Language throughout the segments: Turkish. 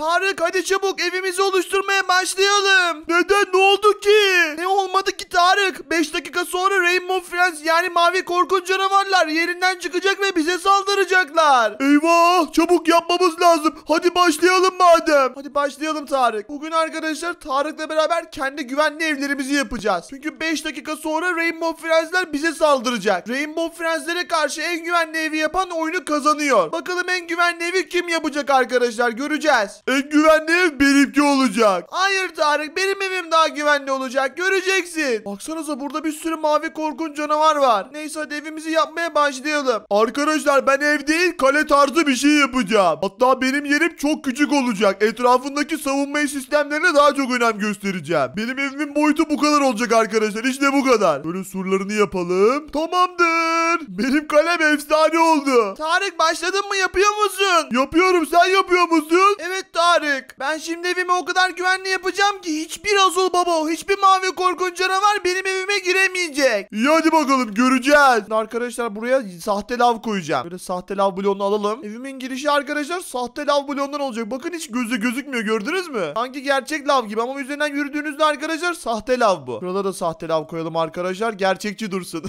Tarık hadi çabuk evimizi oluşturmaya başlayalım. Neden, ne oldu ki? Ne olmadı ki Tarık? 5 dakika sonra Rainbow Friends yani mavi korkunç canavarlar yerinden çıkacak ve bize saldıracaklar. Eyvah, çabuk yapmamız lazım. Hadi başlayalım madem. Hadi başlayalım Tarık. Bugün arkadaşlar Tarık'la beraber kendi güvenli evlerimizi yapacağız. Çünkü 5 dakika sonra Rainbow Friends'ler bize saldıracak. Rainbow Friends'lere karşı en güvenli evi yapan oyunu kazanıyor. Bakalım en güvenli evi kim yapacak arkadaşlar, göreceğiz. En güvenli ev benimki olacak. Hayır Tarık, benim evim daha güvenli olacak, göreceksin. Baksanıza burada bir sürü mavi korkunç canavar var. Neyse hadi evimizi yapmaya başlayalım. Arkadaşlar ben ev değil kale tarzı bir şey yapacağım. Hatta benim yerim çok küçük olacak. Etrafındaki savunma sistemlerine daha çok önem göstereceğim. Benim evimin boyutu bu kadar olacak arkadaşlar, işte bu kadar. Böyle surlarını yapalım. Tamamdır. Benim kalem efsane oldu. Tarık başladın mı, yapıyor musun? Yapıyorum, sen yapıyor musun? Evet Tarık, ben şimdi evimi o kadar güvenli yapacağım ki hiçbir Azul Baba, hiçbir mavi korkunç canavar benim evime giremeyecek. İyi hadi bakalım, göreceğiz. Arkadaşlar buraya sahte lav koyacağım. Böyle sahte lav bloğunu alalım. Evimin girişi arkadaşlar sahte lav bloğundan olacak. Bakın hiç gözle gözükmüyor, gördünüz mü? Sanki gerçek lav gibi ama üzerinden yürüdüğünüzde arkadaşlar sahte lav bu. Buralara da sahte lav koyalım arkadaşlar, gerçekçi dursun.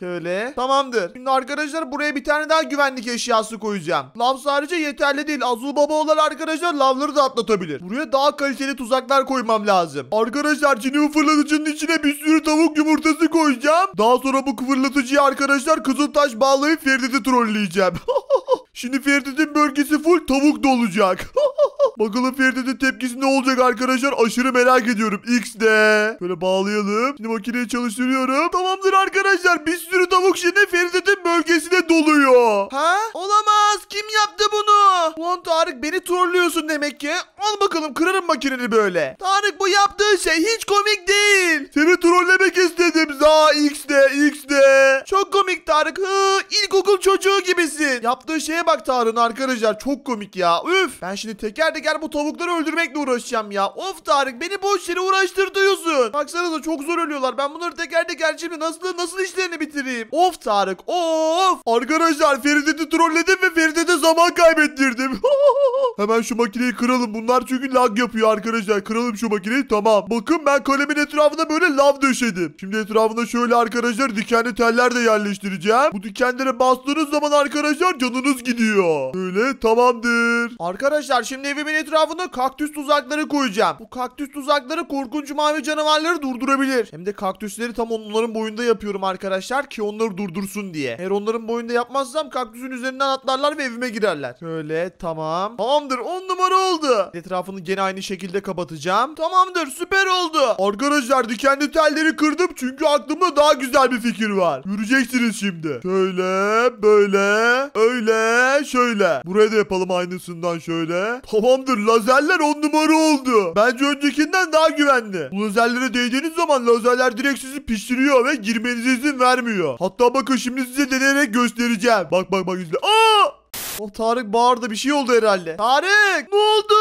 Şöyle. Tamamdır. Şimdi arkadaşlar buraya bir tane daha güvenlik eşyası koyacağım. Lav sadece yeterli değil. Azul Baba olan arkadaşlar lavları da atlatabilir. Buraya daha kaliteli tuzaklar koymam lazım. Arkadaşlar şimdi fırlatıcının içine bir sürü tavuk yumurtası koyacağım. Daha sonra bu fırlatıcıyı arkadaşlar kızıltaş bağlayıp Ferit'i trolleyeceğim. Şimdi Ferit'in bölgesi full tavuk dolacak. Bakalım Ferit'in tepkisi ne olacak arkadaşlar? Aşırı merak ediyorum. X'de. Böyle bağlayalım. Şimdi makineyi çalıştırıyorum. Tamamdır arkadaşlar. Bir sürü tavuk şimdi Ferit'in bölgesine doluyor. Ha? Olamaz. Kim yaptı bunu? Ulan Tarık beni trollüyorsun demek ki. Al bakalım, kırarım makineni böyle. Tarık bu yaptığı şey hiç komik değil. Seni trollemek istedim. Za X'de. X'de. Çok komik Tarık. Hı, ilkokul çocuğu gibisin. Yaptığı şeye bak Tarık'ın arkadaşlar. Çok komik ya. Üf. Ben şimdi teker teker bu tavukları öldürmekle uğraşacağım ya. Of Tarık, beni boş yere uğraştırıyorsun. Baksanıza çok zor ölüyorlar. Ben bunları teker teker şimdi nasıl işlerini bitireyim? Of Tarık, of. Arkadaşlar Ferit'i trolledim ve Ferit'e zaman kaybettirdim. Hemen şu makineyi kıralım. Bunlar çünkü lag yapıyor arkadaşlar. Kıralım şu makineyi, tamam. Bakın ben kalemin etrafına böyle lav döşedim. Şimdi etrafına şöyle arkadaşlar dikenli teller de yerleştireceğim. Bu dikenlere bastığınız zaman arkadaşlar canınız gidiyor. Böyle, tamamdır. Arkadaşlar şimdi evimin etrafına kaktüs tuzakları koyacağım. Bu kaktüs tuzakları korkunç mavi canavarları durdurabilir. Hem de kaktüsleri tam onların boyunda yapıyorum arkadaşlar ki onları durdursun diye. Eğer onların boyunda yapmazsam kaktüsün üzerinden atlarlar ve evime girerler. Şöyle, tamam. Tamamdır, 10 numara oldu. Etrafını gene aynı şekilde kapatacağım. Tamamdır, süper oldu. Arkadaşlar dikenli telleri kırdım çünkü aklımda daha güzel bir fikir var. Göreceksiniz şimdi. Şöyle, böyle, öyle, şöyle. Buraya da yapalım aynısından şöyle. Tamamdır, lazerler 10 numara oldu. Bence öncekinden daha güvenli. Bu lazerlere değdiğiniz zaman lazerler direkt sizi pişiriyor ve girmenize izin vermiyor. Hatta bakın şimdi size deneyerek göstereceğim. Bak bak bak, izle. Aa! Oh, Tarık bağırdı, bir şey oldu herhalde. Tarık ne oldu?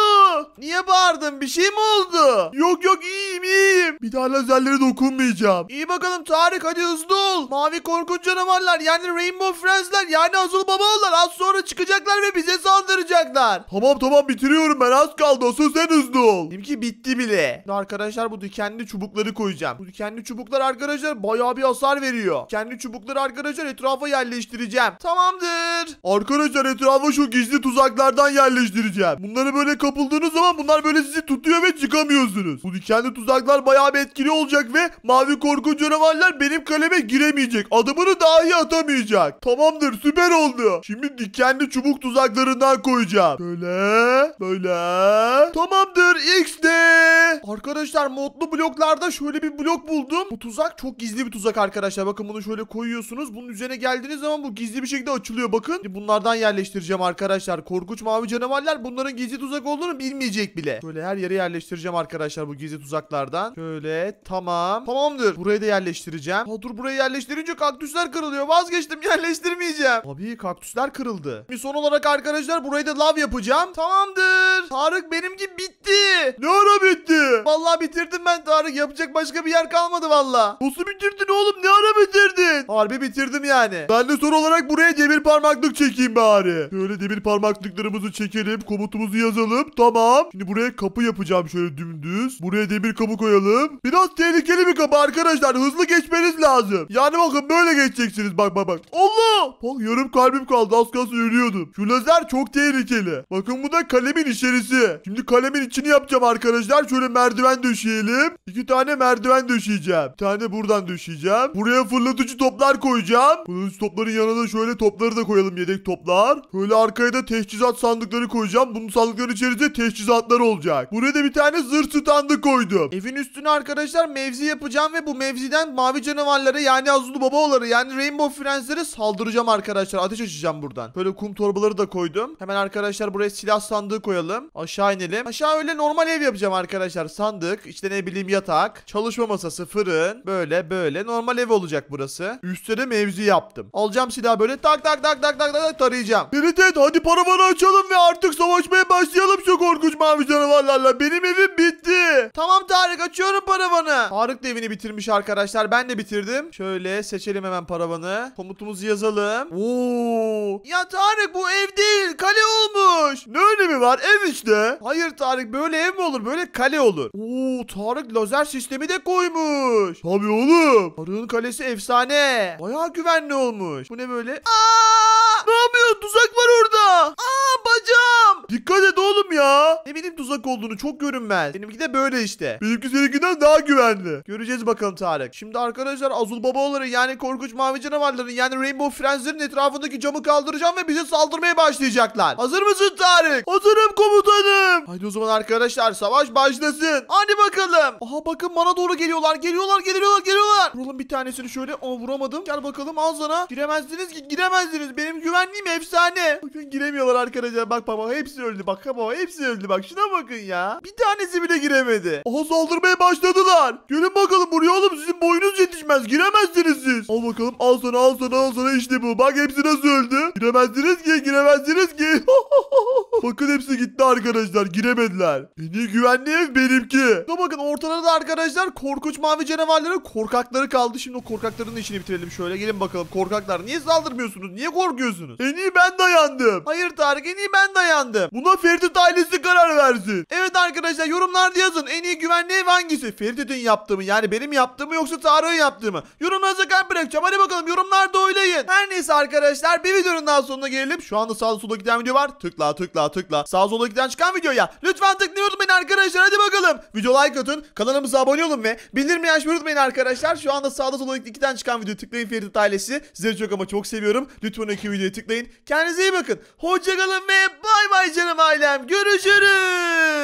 Niye bağırdın, bir şey mi oldu? Yok yok, iyiyim iyiyim. Bir daha lazerlere dokunmayacağım. İyi bakalım Tarık, hadi hızlı ol. Mavi korkunç canavarlar yani Rainbow Friends'ler yani Azul Babalar az sonra çıkacaklar ve bize saldıracaklar. Tamam bitiriyorum ben, az kaldı, asıl sen hızlı ol. Dedim ki bitti bile. Şimdi arkadaşlar bu dikenli çubukları koyacağım. Bu dikenli çubuklar arkadaşlar bayağı bir hasar veriyor. Dikenli çubukları arkadaşlar etrafa yerleştireceğim. Tamamdır. Arkadaşlar etrafa şu gizli tuzaklardan yerleştireceğim. Bunları böyle kapıldığınız zaman bunlar böyle sizi tutuyor ve çıkamıyorsunuz. Bu dikenli tuzaklar bayağı bir etkili olacak ve mavi korkunç canavarlar benim kaleme giremeyecek. Adımını dahi atamayacak. Tamamdır, süper oldu. Şimdi dikenli çubuk tuzaklarından koyacağım. Böyle, böyle. Tamamdır, X'de. Arkadaşlar modlu bloklarda şöyle bir blok buldum. Bu tuzak çok gizli bir tuzak arkadaşlar. Bakın bunu şöyle koyuyorsunuz. Bunun üzerine geldiğiniz zaman bu gizli bir şekilde açılıyor bakın. Bunlardan yerleştireceğim arkadaşlar. Korkunç mavi canavarlar bunların gizli tuzak olduğunu bilmeyecek bile. Şöyle her yere yerleştireceğim arkadaşlar bu gizli tuzaklardan. Şöyle, tamam. Tamamdır. Buraya da yerleştireceğim. Ha, dur, buraya yerleştirince kaktüsler kırılıyor. Vazgeçtim, yerleştirmeyeceğim. Abi kaktüsler kırıldı. Bir son olarak arkadaşlar burayı da lav yapacağım. Tamamdır. Tarık benimki bitti. Ne ara bitti? Vallahi bitirdim ben Tarık. Yapacak başka bir yer kalmadı valla. Nasıl bitirdin oğlum? Ne ara bitirdin? Harbi bitirdim yani. Ben de son olarak buraya demir parmaklık çekeyim bari. Şöyle demir parmaklıklarımızı çekelim. Komutumuzu yazalım. Tamam. Şimdi buraya kapı yapacağım şöyle dümdüz. Buraya demir kapı koyalım. Biraz tehlikeli bir kapı arkadaşlar. Hızlı geçmeniz lazım. Yani bakın böyle geçeceksiniz. Bak bak bak. Allah! Bak yarım kalbim kaldı. Az kalsın ölüyordum. Şu lazer çok tehlikeli. Bakın bu da kalemin içerisi. Şimdi kalemin içini yapacağım arkadaşlar. Şöyle merdiven döşeyelim. 2 tane merdiven döşeyeceğim. 1 tane buradan döşeyeceğim. Buraya fırlatıcı toplar koyacağım. Fırlatıcı topların yanına şöyle topları da koyalım. Yedek toplar. Böyle arkaya da teçhizat sandıkları koyacağım. Bunun sandıkların içerisinde teçhizatlar olacak. Buraya da 1 tane zırh standı koydum. Evin üstüne arkadaşlar mevzi yapacağım ve bu mevziden mavi canavarlara yani Azul Babaları yani Rainbow Friends'lere saldıracağım arkadaşlar. Ateş açacağım buradan. Böyle kum torbaları da koydum. Hemen arkadaşlar buraya silah sandığı koyalım. Aşağı inelim. Aşağı öyle normal ev yapacağım arkadaşlar. Sandık, işte ne bileyim yatak, çalışma masası, fırın. Böyle böyle normal ev olacak burası. Üstte de mevzi yaptım. Alacağım silahı böyle tak tak tak tak tak tak tarayacağım. Ferit hadi paravanı açalım ve artık savaşmaya başlayalım şu korkunç mavi canavarlarla. Benim evim bitti. Tamam Tarık, açıyorum paravanı. Tarık da evini bitirmiş arkadaşlar. Ben de bitirdim. Şöyle seçelim hemen paravanı. Komutumuzu yazalım. Oo. Ya Tarık bu ev değil. Kale olmuş. Ne önemi var? Ev işte. Hayır Tarık böyle ev mi olur? Böyle kale olur. Oo Tarık lazer sistemi de koymuş. Tabii oğlum. Tarık'ın kalesi efsane. Bayağı güvenli olmuş. Bu ne böyle? Aa! Ne yapıyor? Tuzak var orada. Aa bacağım. Dikkat et oğlum ya. Ne bileyim tuzak olduğunu çok görünmez. Benimki de böyle işte. Benimki seninkinden daha güvenli. Göreceğiz bakalım Tarık. Şimdi arkadaşlar Azul Babaları yani korkunç mavi canavarların yani Rainbow Friends'lerin etrafındaki camı kaldıracağım ve bize saldırmaya başlayacaklar. Hazır mısın Tarık? Hazırım komutanım. Haydi o zaman arkadaşlar savaş başlasın. Hadi bakalım. Aha bakın bana doğru geliyorlar. Geliyorlar. Vuralım bir tanesini şöyle. Ama vuramadım. Gel bakalım al sana. Giremezdiniz ki giremezdiniz. Benim güvenliğim efsane. Bakın giremiyorlar arkadaşlar. Bak baba hepsi öldü. Bak baba hepsi öldü. Bak şuna bakın ya. Bir tanesi bile giremedi. Aha saldırmaya başladılar. Gelin bakalım buraya oğlum. Sizin boyunuz yetişmez. Giremezsiniz siz. Al bakalım al sana işte bu. Bak hepsi nasıl öldü. Giremezdiniz ki. Bakın hepsi gitti arkadaşlar. Giremediler. En iyi güvenli ev benimki. Da bakın ortalara da arkadaşlar korkunç mavi canavarların korkakları kaldı. Şimdi o korkakların işini bitirelim şöyle. Gelin bakalım korkaklar. Niye saldırmıyorsunuz? Niye korkuyorsunuz? En iyi ben dayandım. Hayır Tarık en iyi ben dayandım. Buna Ferit ailesi karar versin. Evet arkadaşlar yorumlarda yazın. En iyi güvenli ev hangisi? Ferit'in yaptığı mı? Yani benim yaptığımı yoksa Tarık'ın yaptığı mı? Yorumlarınıza kalp bırakacağım. Hadi bakalım yorumlarda oylayın. Her neyse arkadaşlar bir videonun daha sonuna gelelim. Şu anda sağda solda giden video var. Tıkla. Sağ solda giden çıkan videoya lütfen tıklayın unutmayın arkadaşlar. Hadi bakalım. Video like atın. Kanalımıza abone olun ve bildirimleri açmayı unutmayın arkadaşlar. Şu anda sağda solda giden çıkan videoya tıklayın Ferit ailesi. Sizleri çok ama çok seviyorum. Lütfen 2 videoya tıklayın. Kendinize iyi bakın. Hoşça kalın ve bay bay canım ailem. Görüşürüz.